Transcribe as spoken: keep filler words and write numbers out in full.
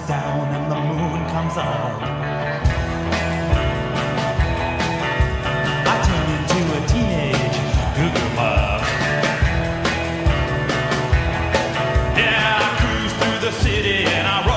goes down and the moon comes up. I turn into a teenage cuckoo puff. Yeah, I cruise through the city and I roll.